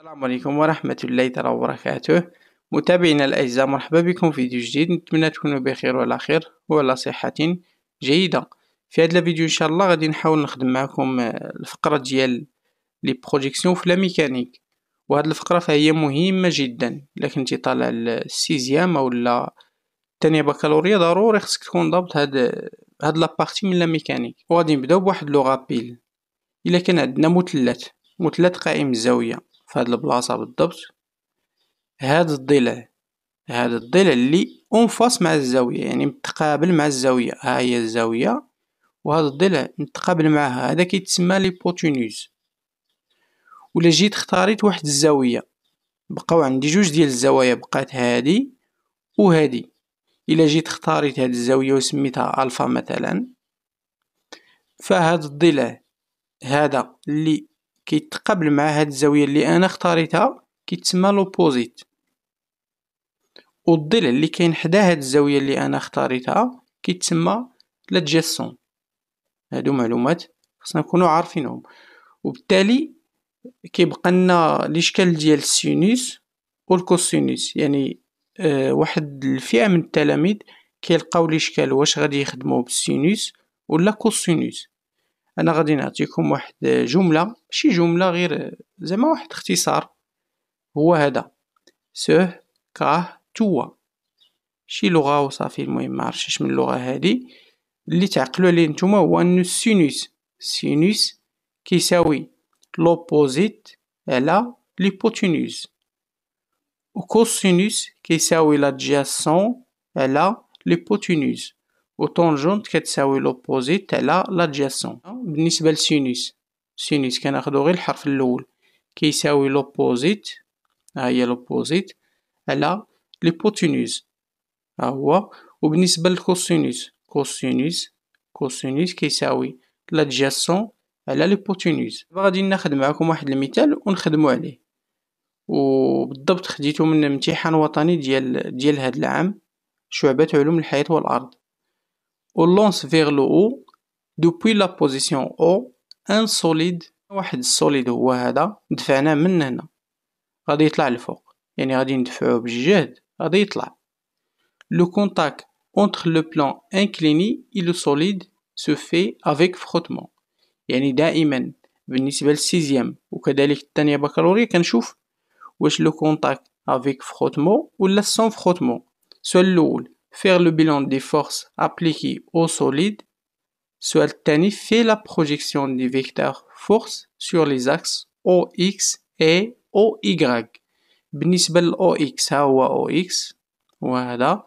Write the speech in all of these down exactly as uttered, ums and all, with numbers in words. السلام عليكم ورحمة الله تعالى وبركاته. متابعينا الأعزاء، مرحبا بكم في فيديو جديد. نتمنى تكونوا بخير وعلى خير وعلى صحة جيدة. في هذا الفيديو إن شاء الله غادي نحاول نخدم معكم الفقرة ديال لي بروجيكسيون في لا ميكانيك، وهاد الفقرة فهي مهمة جدا. لكن انت طالع السيزيام ولا الثانية بكالوريا ضروري خصك تكون ضابط هاد هاد لابارتي من لا ميكانيك. وغادي نبداو بواحد لغة بيل. إلا كان عندنا مثلث مثلث قائم الزاوية في هاد البلاصه بالضبط، هاد الضلع هاد الضلع اللي انفاس مع الزاويه، يعني متقابل مع الزاويه، ها هي الزاويه وهاد الضلع متقابل معها، هذا كيتسمى ليبوتينوز. ولا جيت اختاريت واحد الزاويه، بقاو عندي جوج ديال الزوايا، بقات هادي وهادي. الا جيت اختاريت هاد الزاويه وسميتها الفا مثلا، فهاد الضلع هذا اللي كيتقابل مع هاد الزاويه اللي انا اختاريتها كيتسمى لوبوزيت، والضلع اللي كاين حدا هاد الزاويه اللي انا اختاريتها كيتسمى لادجاسون. هادو معلومات خصنا نكونوا عارفينهم، وبالتالي كيبقى لنا الاشكال ديال السينوس والكوسينوس. يعني اه واحد الفئه من التلاميذ كيلقاو الاشكال واش غادي يخدموا بالسينوس ولا كوسينوس. انا غادي نعطيكم واحد جمله، ماشي جمله، غير زعما واحد اختصار هو هذا، سه كاه توا، شي لغه وصافي. المهم ما عرفتش اش من اللغه هذه اللي تعقلوا عليه نتوما، هو ان السينوس سينوس كيساوي لوبوزيت على ليبوتينوز، وكوسينوس كيساوي لادجاسون على ليبوتينوز، وطونجونت كتساوي لوبوزيت على لادجاسون. بالنسبه للسينوس، سينوس كناخذو غير الحرف الاول كيساوي لوبوزيت، ها هي لوبوزيت على ليبوتينوز، ها هو. وبالنسبه للكوسينوس، كوسينوس كوسينوس كيساوي لادجاسون على ليبوتينوز. دابا غادي ناخذ معكم واحد المثال ونخدموا عليه، وبالضبط خديته من امتحان وطني ديال ديال هذا العام، شعبة علوم الحياة والارض. On lance vers le haut depuis la position O un solide. واحد السوليد هو هذا، دفعناه من هنا غادي يطلع لفوق، يعني غادي ندفعوه بالجهد غادي يطلع. Le contact entre le plan incliné et le solide se fait avec frottement. يعني دائما بالنسبة للسيزيام وكذلك الثانية بكالوريا كنشوف واش le contact avec frottement ولا sans frottement. سؤال الأول faire le bilan des forces appliquées au solide. Soit le tani fait la projection des vecteurs force sur les axes O X et O Y. بالنسبة ل O X ها هو O X وهذا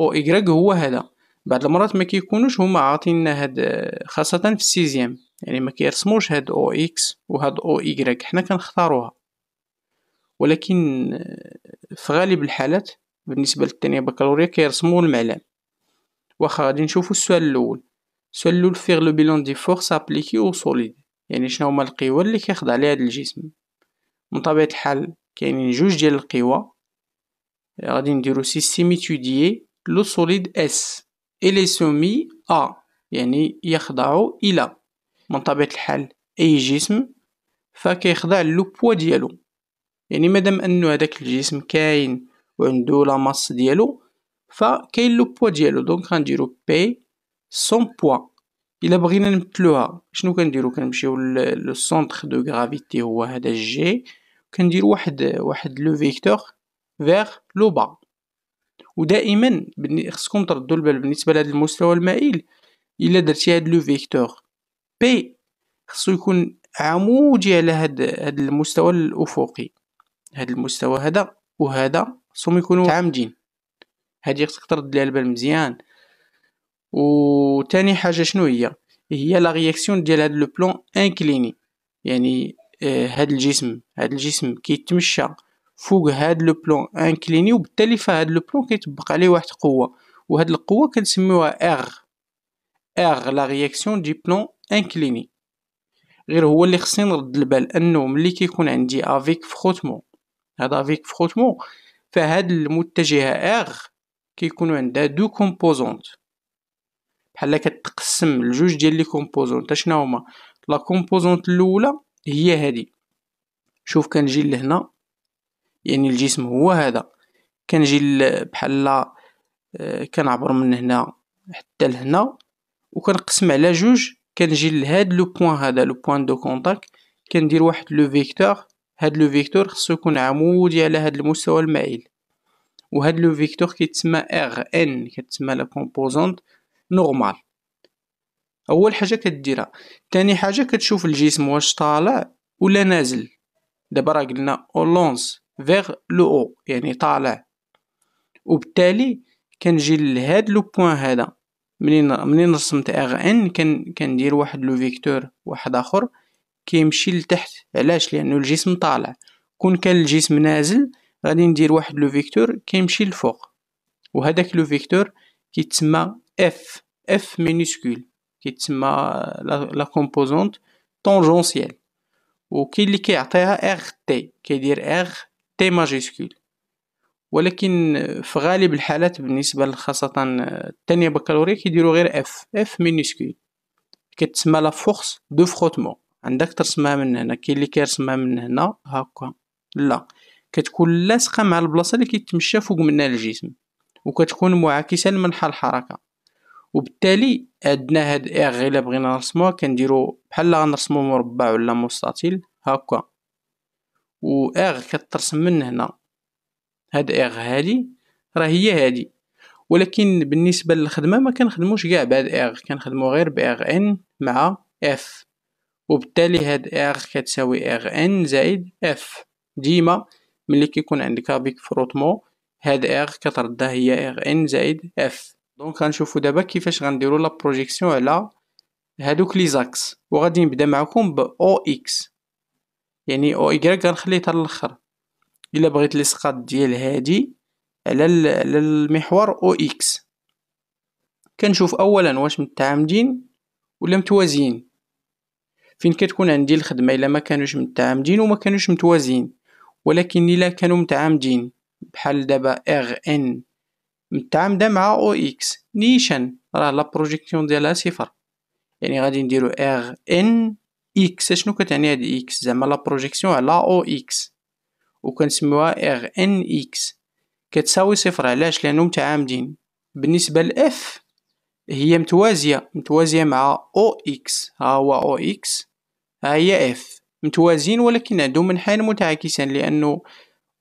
O Y هو هذا. بعد المرات ما كيكونوش هما عاطينا هاد، خاصة في السيزيام، يعني ما كيرسموش هاد O X وهاد O Y، حنا كنختاروها. ولكن في غالب الحالات بالنسبه للثانيه بكالوريا كيرسموا المعلم. واخا غادي نشوفوا السؤال الاول. السؤال الاول فيغ لو بيلون دي فورس ابليكي او سوليد، يعني شنو هما القوى اللي كيخضع لها هذا الجسم. من طبيعه الحال كاينين جوج ديال القوى، غادي نديرو سيستيم ايتوديي لو سوليد اس اي لي سومي ا، يعني يخضع الى. من طبيعه الحال اي جسم فكيخضع لو بوا ديالو، يعني مادام انه هذاك الجسم كاين وعندو لا ماس ديالو فكاين لو بوا ديالو. دونك غنديرو بي سون بوا. الا بغينا نمثلوها شنو كنديرو؟ كنمشيو لو سونتر دو غرافيتي هو هذا جي، كنديرو واحد واحد لو فيكتور فيغ لو با. ودائما خصكم تردوا البال بالنسبه لهذا المستوى المائل، الا درتي هاد لو فيكتور بي خصو يكون عمودي على هاد هاد المستوى الافقي، هاد المستوى هذا وهذا خصهم يكونوا متعامدين. هادي خصك ترد ليها البال مزيان. وثاني حاجه شنو هي؟ هي لا رياكسيون ديال هاد لو بلون انكليني، يعني آه هاد الجسم هاد الجسم كيتمشى فوق هاد لو بلون انكليني، وبالتالي فهاد لو بلون كيطبق عليه واحد القوه، وهاد القوه كنسميوها ار ار لا رياكسيون دي بلون انكليني. غير هو اللي خصني نرد البال انه ملي كيكون عندي افيك فروتمون، هذا افيك فروتمون، فهاد المتجهه R كيكونوا عندها دو كومبوزونت، بحال كتقسم لجوج ديال لي كومبوزونت. شنو هما؟ لا كومبوزونت الاولى هي هادي شوف كنجي لهنا، يعني الجسم هو هذا، كنجي بحال كنعبر من هنا حتى لهنا وكنقسم على جوج، كنجي لهاد لو بوين هذا لو بوين دو كونتاكت، كندير واحد لو فيكتور، هاد لو فيكتور خصو يكون عمودي على هاد المستوى المائل، وهاد لو فيكتور كيتسمى ار ان، كتسمى لا كومبوزونت نورمال. اول حاجه كديرها، ثاني حاجه كتشوف الجسم واش طالع ولا نازل. دابا راه قلنا اولونس فيغ لو او يعني طالع، وبالتالي كنجي لهاد لو بوين هذا، منين منين رسمت ار ان كندير واحد لو فيكتور واحد اخر كيمشي لتحت. علاش؟ لانه الجسم طالع. كون كان الجسم نازل غادي ندير واحد لو فيكتور كيمشي للفوق، وهذاك لو فيكتور كيتسمى اف اف مينيسكول، كيتسمى لا كومبوزونت طونجونسيال، وكاين اللي كيعطيها ار تي، كيدير ار تي ماجيسكول. ولكن في غالب الحالات بالنسبه خاصه الثانيه بكالوريا كيديروا غير اف اف مينيسكول، كتسمى لا فورس دو فروتمون. عندك ترسمها من هنا، كاين اللي كيرسمها من هنا هكا، لا كتكون لاصقه مع البلاصه اللي كيتمشى فوق منها الجسم، وكتكون معاكسه لمنحى الحركه. وبالتالي عندنا هاد ار غير بغينا نرسموها كنديرو بحال غنرسمو مربع ولا مستطيل هكا، و ار كترسم من هنا. هاد ار هادي راه هي هادي، ولكن بالنسبه للخدمه ما كنخدموش كاع بهاد ار، كنخدمو غير بار ان مع اف، وبالتالي هاد ار كتساوي ار ان زائد اف. ديما ملي كيكون عندك افيك فروتمون هاد ار كتردها هي ار ان زائد اف. دونك غنشوفوا دابا كيفاش غنديروا لا بروجيكسيون على هادوك لي زاكس، وغادي نبدا معكم ب او اكس، يعني او ايغري غنخليه حتى الاخر. الا بغيت الاسقاط ديال هادي على على المحور او اكس، كنشوف اولا واش متعامدين ولا متوازيين. فين كتكون عندي الخدمه الا ما كانوش متعامدين وما كانوش متوازيين، ولكن الا كانوا متعامدين بحال دابا ار ان متعامده مع او اكس، نيشان راه لا بروجيكسيون ديالها صفر، يعني غادي نديرو ار ان اكس. شنو كتعني هاد اكس؟ زعما لا بروجيكسيون على او اكس، وكنسميوها ار ان اكس كتساوي صفر. علاش؟ لانهم متعامدين. بالنسبه لاف هي متوازيه، متوازيه مع او اكس، ها هو او اكس ها هي اف، متوازين ولكن عندهم منحان متعاكسان، لانه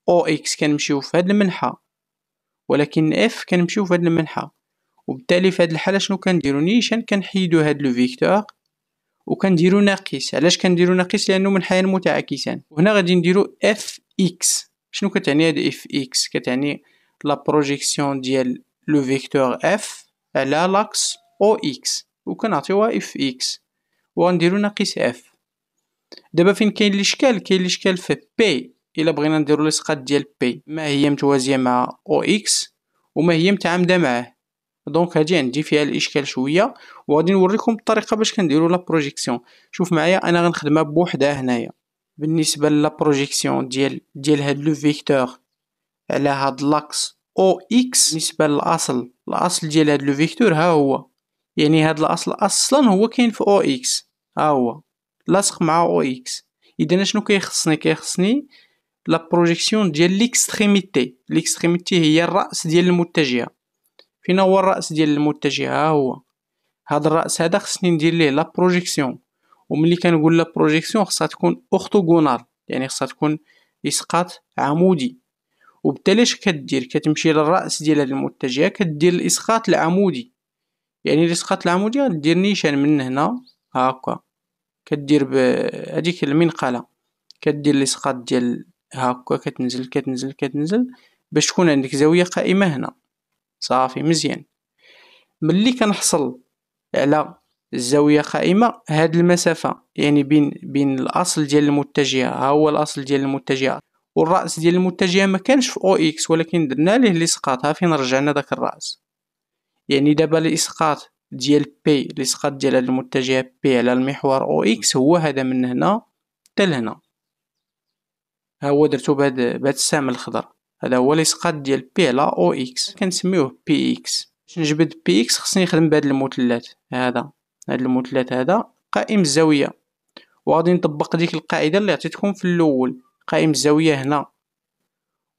او اكس كنمشيو في هاد المنحى ولكن اف كنمشيو في هاد المنحى. وبالتالي في هاد الحاله شنو كنديرو؟ نيشان كنحيدو هاد لو فيكتور وكنديرو ناقص. علاش كنديرو ناقص؟ لانه منحان متعاكسان. وهنا غادي نديرو اف اكس. شنو كتعني هاد اف اكس؟ كتعني لا بروجيكسيون ديال لو فيكتور اف على لاكس او اكس، وكنعطيوها اف اكس وغنديرو ناقص اف. دابا فين كاين الاشكال؟ كاين الاشكال في بي. الا بغينا نديرو الاسقاط ديال بي، ما هي متوازيه مع او اكس وما هي متعامده معاه، دونك هادي عندي فيها الاشكال شويه. وغادي نوريكم الطريقه باش كنديرو لا بروجيكسيون. شوف معايا، انا غنخدمها بوحدها هنايا. بالنسبه لا بروجيكسيون ديال ديال هاد لو فيكتور على هاد لاكس او اكس، بالنسبه للاصل، الاصل ديال هاد لو فيكتور ها هو، يعني هاد الاصل اصلا هو كاين في او اكس، ها هو لاصق مع او اكس. اذا شنو كيخصني؟ كيخصني لا بروجيكسيون ديال ليكستريميتي. ليكستريميتي هي الراس ديال المتجهه. فين هو الراس ديال المتجهه؟ ها هو هذا الراس هذا، خصني ندير ليه لا بروجيكسيون. وملي كنقول لا بروجيكسيون خصها تكون اورتوغونال، يعني خصها تكون اسقاط عمودي. وبالتالي اش كدير؟ كتمشي للراس ديال هذه المتجهه كدير الاسقاط العمودي، يعني الاسقاط العمودي غدير نيشان من هنا هكا، كدير بهذيك المنقله كدير الاسقاط ديال هاكا، كتنزل كتنزل كتنزل باش تكون عندك زاويه قائمه هنا. صافي مزيان. ملي كنحصل على الزاويه قائمه، هاد المسافه يعني بين بين الاصل ديال المتجهه، ها هو الاصل ديال المتجهه، والراس ديال المتجهه ما كانش في او اكس ولكن درنا ليه الاسقاط. ها فين رجعنا داك الراس، يعني دابا الاسقاط ديال بي، الاسقاط ديال هاد المتجهه بي على المحور او اكس هو هذا من هنا حتى لهنا. ها هو درتو بهاد بهاد السهم الخضر، هذا هو الاسقاط ديال بي على او اكس، كنسميوه بي اكس. باش نجبد بي اكس خصني نخدم بهاد المثلث هذا، هاد المثلث هذا قائم الزاويه، وغادي نطبق ديك القاعده اللي عطيتكم في الاول، قائم الزاويه هنا،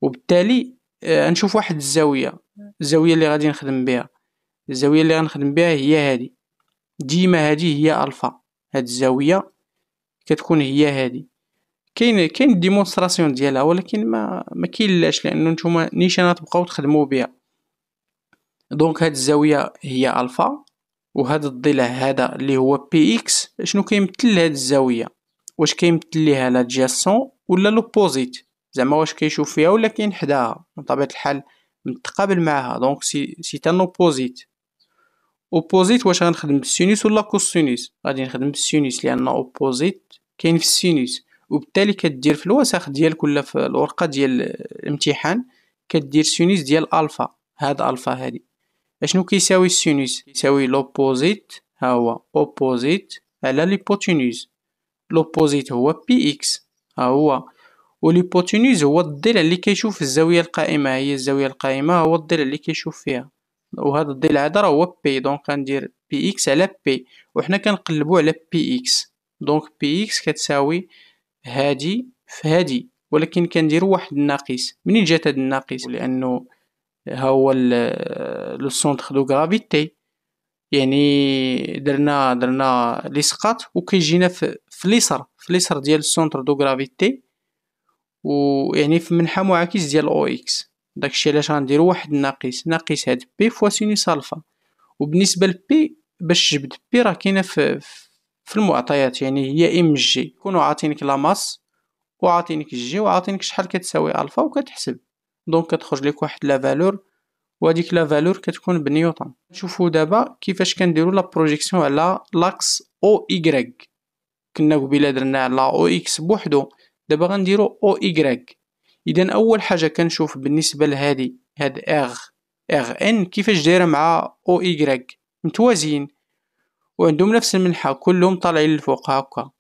وبالتالي غنشوف واحد الزاويه الزاويه اللي غادي نخدم بها الزاويه اللي غنخدم بها هي هذه، ديما هذه هي الفا، هاد الزاويه كتكون هي هذه. كاين كاين ديمونستراسيون ديالها ولكن ما ما كاينلاش لانه نتوما نيشانات تبقاو تخدموا بها. دونك هاد الزاويه هي الفا، وهذا الضلع هذا اللي هو بي اكس شنو كيمثل هاد الزاويه، واش كيمثل ليها لا جاسون ولا لوبوزيت، زعما واش كيشوف فيها ولا كاين حداها، بطبيعه الحال متقابل معها. دونك سي سي تان اوبوزيت اوبوزيت واش غنخدم بالسينوس ولا كوسينوس؟ غادي نخدم بالسينوس لان اوبوزيت كاين في السينوس، وبالتالي كدير في الوسخ ديالك ولا في الورقه ديال الامتحان كدير سينوس ديال الفا. هاد الفا هادي اشنو كيساوي السينوس؟ كيساوي لوبوزيت، ها هو اوبوزيت على ليبوتينوز، لوبوزيت هو بي اكس ها هو، والليبوتينوز هو الضلع اللي كيشوف الزاويه القائمه، هي الزاويه القائمه هو الضلع اللي كيشوف فيها، وهذا الضلع هذا راه هو بي. دونك غندير بي اكس على بي، وحنا كنقلبوا على بي اكس. دونك بي اكس كتساوي هادي في هادي، ولكن كنديروا واحد الناقص. منين جات هاد الناقص؟ لانه ها هو لو سونتر دو غرافيتي، يعني درنا درنا الاسقاط وكيجينا في اليسر في اليسر ديال السونتر دو غرافيتي، ويعني في منحى معاكس ديال او اكس. داكشي علاش غنديروا واحد الناقص، ناقص هاد بي فوا سينوس الفا. وبالنسبه لبي باش جبد بي راه كاينه في في المعطيات، يعني هي ام جي، يكونوا عاطينك لا ماس وعاطينك الجي وعاطينك شحال كتساوي الفا وكتحسب. دونك كتخرج لك واحد لا فالور، وهذيك لا فالور كتكون بنيوتن. نشوفوا دابا كيفاش كنديروا لا بروجيكسيون على لاكس او اي، كنا قبيله درنا على او اكس بوحدو، دابا غنديرو او اي. اذا اول حاجه كنشوف بالنسبه لهادي هاد اغ اغ ان كيفاش دايره مع او اي، متوازيين وعندهم نفس المنحى كلهم طالعين للفوق هكا.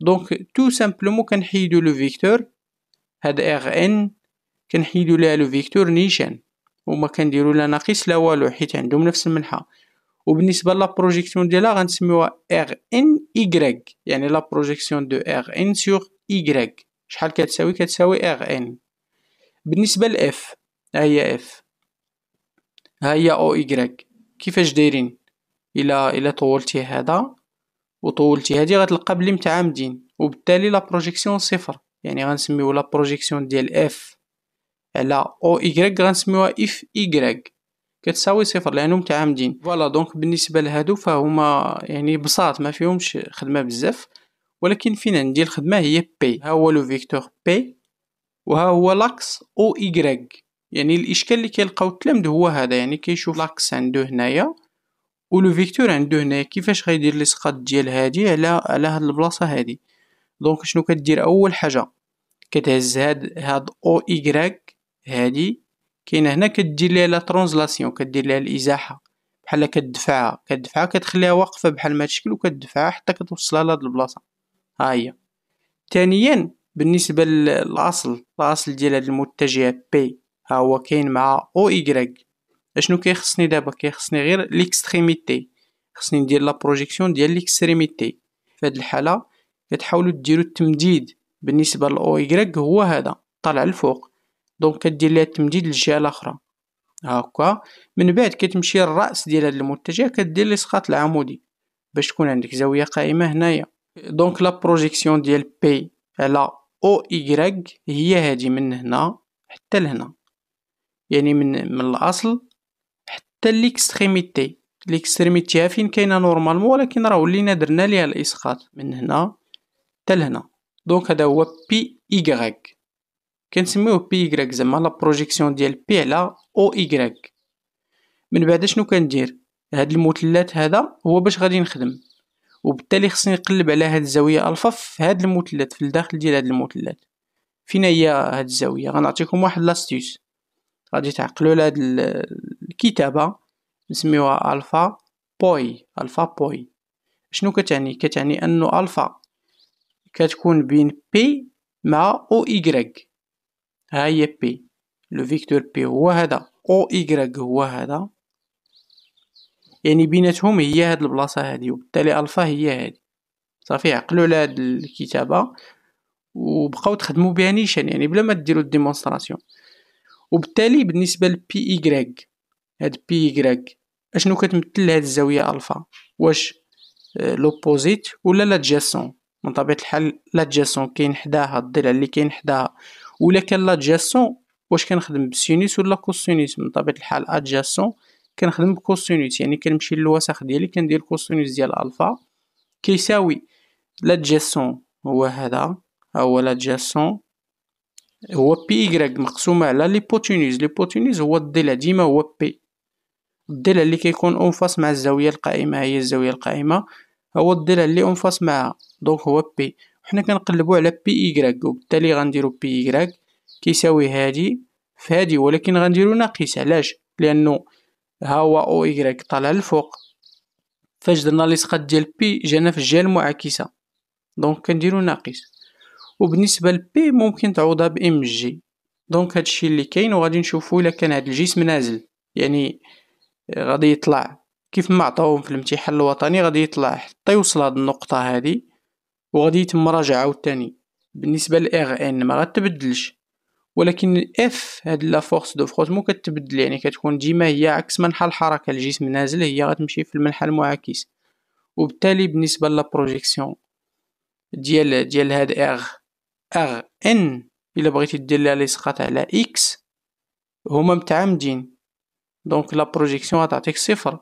دونك تو سامبلومون كنحيدو لو فيكتور، هاد اغ ان كنحيدو ليها لو فيكتور نيشان وما كنديرو لا ناقص لا والو حيت عندهم نفس المنحى. وبالنسبه لا بروجيكسيون ديالها غنسميوها اغ ان اي، يعني لا بروجيكسيون دو اغ ان سور اي شحال كتساوي؟ كتساوي اغ ان. بالنسبه لاف، ها هي اف ها هي او اي، كيفاش دايرين؟ الى الى طولتي هذا وطولتي هذه غتلقى بلي متعامدين، وبالتالي لا بروجيكسيون صفر، يعني غنسميو لا بروجيكسيون ديال اف على او اي غنسميوها اف اي كتساوي صفر لانهم متعامدين. فوالا دونك بالنسبه لهادو فهما يعني بساط ما فيهمش خدمه بزاف، ولكن فين عندي الخدمه هي بي، ها هو لو فيكتور بي وها هو لاكس او اي، يعني الاشكال اللي كيلقاو التلامد هو هذا، يعني كيشوف لاكس عنده هنايا ولو فيكتور عنده هنايا، كيفاش غيدير الاسقاط ديال هادي على على هاد البلاصه هادي. دونك شنو كدير؟ اول حاجه كتهز هاد هاد او اي هادي كاينه هنا، كدير ليها لا ترانزلاسيون، كدير ليها الازاحه بحال كتدفعها كتدفعها كتخليها واقفه بحال ما تشكل وكتدفعها حتى كتوصلها لهاد البلاصه ها هي. ثانيا بالنسبه للاصل الاصل ديال هاد المتجهه بي ها هو كاين مع او اي، اشنو كيخصني دابا؟ كيخصني غير ليكستريميتي، خصني ندير لا بروجيكسيون ديال ليكستريميتي. في هاد الحاله كتحاولوا ديروا التمديد بالنسبه للاو اي هو هذا طالع الفوق، دونك كدير ليها التمديد للجهه الاخرى هاكا. من بعد كتمشي للراس ديال هاد المتجه كدير الاسقاط العمودي باش تكون عندك زاويه قائمه هنايا. دونك لا بروجيكسيون ديال بي على او اي هي هذه من هنا حتى لهنا، يعني من من الاصل حتى ليكستريميتي. ليكستريميتي ها فين كاينه نورمالمون، ولكن راه ولينا درنا ليها الاسقاط من هنا حتى لهنا. دونك هذا هو بي اي، كنسميوه بي اي زعما لا بروجيكسيون ديال بي على او اي. من بعد شنو كندير؟ هاد المثلث هذا هو باش غادي نخدم، وبالتالي خصني نقلب على هاد الزاويه الفا في هاد المثلث، في الداخل ديال هاد المثلث. فين هي هاد الزاويه؟ غنعطيكم واحد لاستيس، غادي تعقلوا على هاد الكتابه نسميوها الفا بوي. الفا بوي شنو كتعني؟ كتعني انه الفا كتكون بين بي مع او اي، ها هي بي لو فيكتور بي هو هذا، او اي هو هذا، يعني بيناتهم هي هاد البلاصه هادي، وبالتالي الفا هي هادي. صافي عقلوا على هاد الكتابه وبقاو تخدموا بها نيشان يعني بلا ما ديروا الديمونستراسيون. وبالتالي بالنسبه لبي ايغريغ، هاد بي ايغريغ اشنو كتمثل هاد الزاويه الفا؟ واش لوبوزيت ولا لادجاسون؟ من طبيعه الحال لادجاسون كاين حداها الضلع اللي كاين حداها، ولا كان لادجاسون واش كنخدم بسينوس ولا كوسينوس؟ من طبيعه الحال ادجاسون كنخدم بكوسينوس، يعني كنمشي للوسخ ديالي كندير كوسينوس ديال الفا كيساوي لادجاسون هو هذا، هو لادجاسون هو بي إيكغيك مقسومه على ليبوتينوز. ليبوتينوز هو الضلع، ديما هو بي الضلع اللي كيكون أنفاس مع الزاويه القائمه، هي الزاويه القائمه هو الضلع اللي أنفاس معها، دونك هو بي. وحنا كنقلبوا على بي إيكغيك، وبالتالي غنديروا بي إيكغيك كيساوي هادي في هادي، ولكن غنديرو ناقص. علاش؟ لانه ها هو او إيكغيك طالع للفوق، فاش درنا ليسقاط ديال بي جانا في الجهه المعاكسه، دونك كنديرو ناقص. وبالنسبه لبي ممكن تعوضها بام جي، دونك هادشي اللي كاين. وغادي نشوفو الا كان هاد الجسم نازل، يعني غادي يطلع كيف ما عطاوهم في الامتحان الوطني، غادي يطلع حتى يوصل هاد النقطه هادي، وغادي يتم مراجعه عاوتاني. بالنسبه للاغ ان ما غتبدلش، ولكن اف هاد لا فورس دو فروتمون كتبدل، يعني كتكون ديما هي عكس منحى الحركه. الجسم نازل هي غتمشي في المنحى المعاكس، وبالتالي بالنسبه لا بروجيكسيون ديال ديال هاد اغ اغ ان الا بغيتي دير لها الاسقاط على اكس هما متعامدين، دونك لا بروجيكسيون غتعطيك صفر.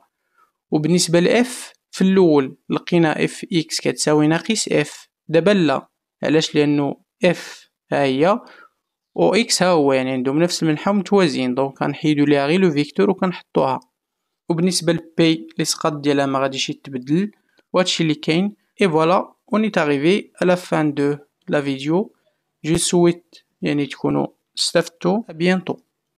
وبالنسبه لاف في الاول لقينا اف اكس كتساوي ناقص اف، دابا لا، علاش؟ لانه اف ها هي و اكس ها هو، يعني عندهم نفس المنحى متوازيين، دونك كنحيدو ليها غير لو فيكتور وكنحطوها. وبالنسبه لبي الاسقاط ديالها ما غاديش يتبدل، وهادشي اللي كاين. اي فوالا، on est arrivé à la fin de la vidéo. Je souhaite يعني تكونوا استفدتوا. à bientôt.